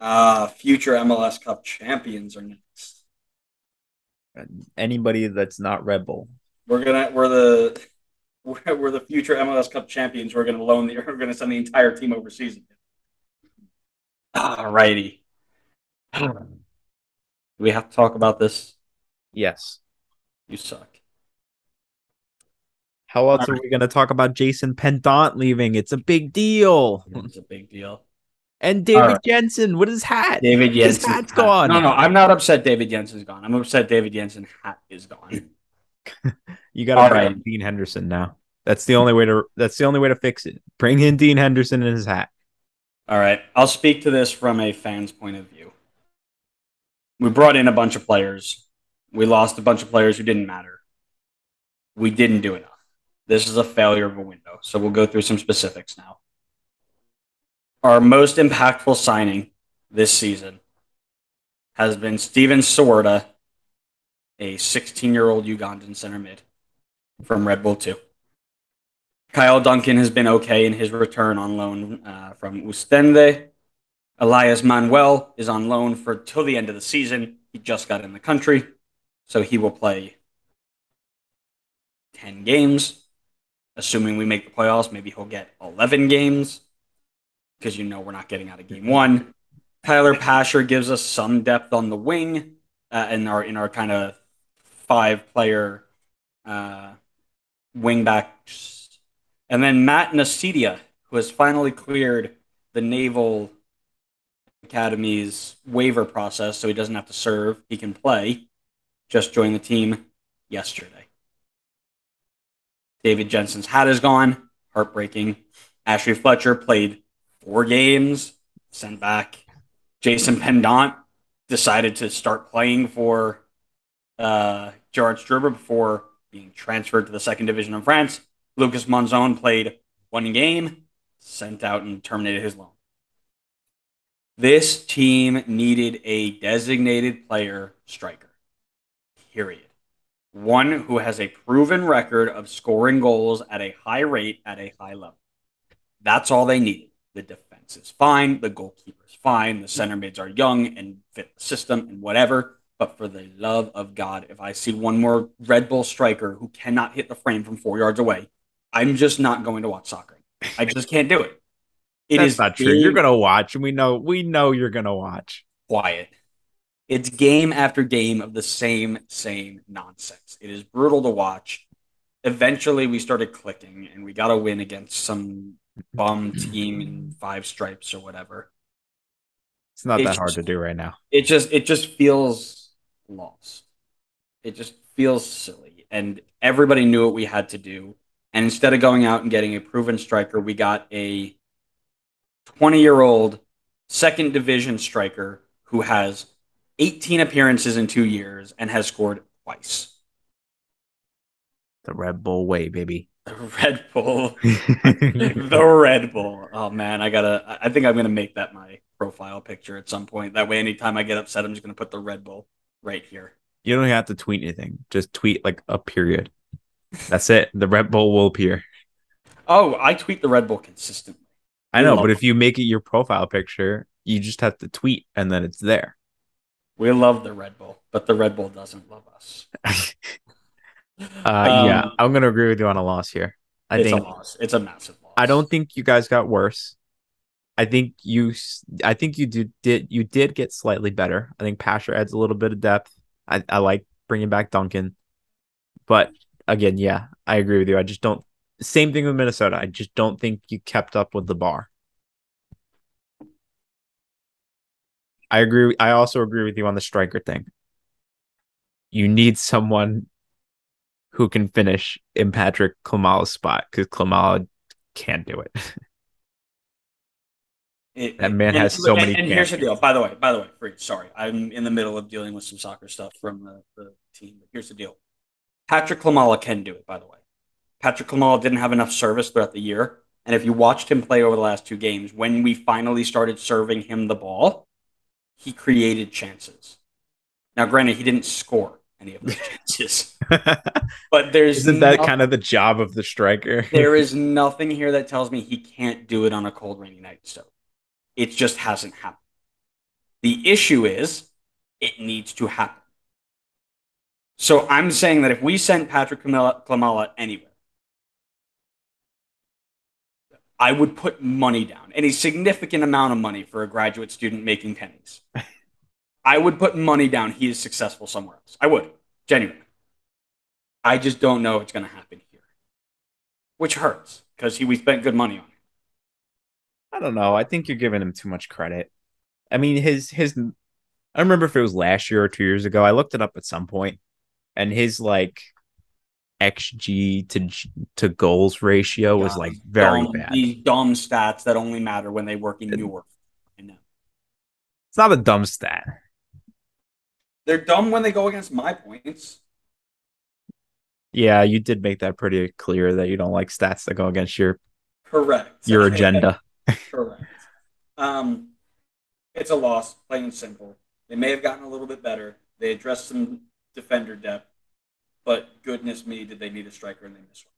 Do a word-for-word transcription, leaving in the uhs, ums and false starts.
Uh, future M L S Cup champions are next. Anybody that's not Red Bull. We're gonna we're the we're, we're the future M L S Cup champions. We're gonna loan the we're gonna send the entire team overseas. All righty. Do we have to talk about this? Yes. You suck. How else are we going to talk about Jason Pendant leaving? It's a big deal. It's a big deal. And David right. Jensen, what is his hat? David Jensen. His hat's hat. gone. No, no, I'm not upset David Jensen's gone. I'm upset David Jensen's hat is gone. You got to bring in Dean Henderson now. That's the only way to that's the only way to fix it. Bring in Dean Henderson and his hat. All right. I'll speak to this from a fan's point of view. We brought in a bunch of players. We lost a bunch of players who didn't matter. We didn't do enough. This is a failure of a window, so we'll go through some specifics now. Our most impactful signing this season has been Steven Suerta, a sixteen-year-old Ugandan center mid from Red Bull two. Kyle Duncan has been okay in his return on loan uh, from Ustende. Elias Manuel is on loan for till the end of the season. He just got in the country, so he will play ten games. Assuming we make the playoffs, maybe he'll get eleven games because, you know, we're not getting out of game one. Tyler Pasher gives us some depth on the wing uh, in our in our kind of five-player uh, wing backs. And then Matt Nasidia, who has finally cleared the Naval Academy's waiver process, so he doesn't have to serve. He can play. Just joined the team yesterday. David Jensen's hat is gone. Heartbreaking. Ashley Fletcher played four games, sent back. Jason Pendant decided to start playing for uh, Gerard Struber before being transferred to the second division of France. Lucas Monzon played one game, sent out and terminated his loan. This team needed a designated player striker. Period. One who has a proven record of scoring goals at a high rate, at a high level. That's all they needed. The defense is fine. The goalkeeper is fine. The center mids are young and fit the system and whatever. But for the love of God, if I see one more Red Bull striker who cannot hit the frame from four yards away, I'm just not going to watch soccer. I just can't do it. It That's is not true. You're going to watch, and we know, we know you're going to watch. Quiet. It's game after game of the same, same nonsense. It is brutal to watch. Eventually, we started clicking, and we got a win against some bum team in five stripes or whatever. It's not it that just, hard to do right now. It just, it just feels lost. It just feels silly, and everybody knew what we had to do. And instead of going out and getting a proven striker, we got a twenty-year-old second division striker who has eighteen appearances in two years and has scored twice. The Red Bull way, baby. The Red Bull. The Red Bull. Oh man, I gotta I think I'm gonna make that my profile picture at some point. That way anytime I get upset, I'm just gonna put the Red Bull right here. You don't have to tweet anything. Just tweet like a period. That's it. The Red Bull will appear. Oh, I tweet the Red Bull consistently. I know, but them. If you make it your profile picture, you just have to tweet and then it's there. We love the Red Bull, but the Red Bull doesn't love us. uh, um, yeah, I'm going to agree with you on a loss here. I it's think, a loss. It's a massive loss. I don't think you guys got worse. I think you I think you did, did you did get slightly better. I think Pasher adds a little bit of depth. I, I like bringing back Duncan. But again, yeah, I agree with you. I just don't. Same thing with Minnesota. I just don't think you kept up with the bar. I agree. I also agree with you on the striker thing. You need someone who can finish in Patrick Klamala's spot because Klamala can't do it. it that man and, has so and, many. And here's the deal. By the way, by the way, Freak, sorry, I'm in the middle of dealing with some soccer stuff from the, the team. But here's the deal: Patrick Klamala can do it. By the way, Patrick Klamala didn't have enough service throughout the year, and if you watched him play over the last two games, when we finally started serving him the ball, he created chances. Now, granted, he didn't score any of those chances. But there's Isn't that no- kind of the job of the striker? There is nothing here that tells me he can't do it on a cold, rainy night. So it just hasn't happened. The issue is it needs to happen. So I'm saying that if we sent Patrick Klamala anywhere, I would put money down, and a significant amount of money for a graduate student making pennies. I would put money down he is successful somewhere else. I would, genuinely. I just don't know it's going to happen here, which hurts because he we spent good money on him. I don't know. I think you're giving him too much credit. I mean, his his. I don't remember if it was last year or two years ago. I looked it up at some point, and his like X G to to goals ratio was like very dumb, bad. These dumb stats that only matter when they work in it, Newark. I know. It's not a dumb stat. They're dumb when they go against my points. Yeah, you did make that pretty clear that you don't like stats that go against your correct your okay. agenda. Correct. Um, it's a loss, plain and simple. They may have gotten a little bit better. They addressed some defender depth, but goodness me, did they need a striker and they missed one.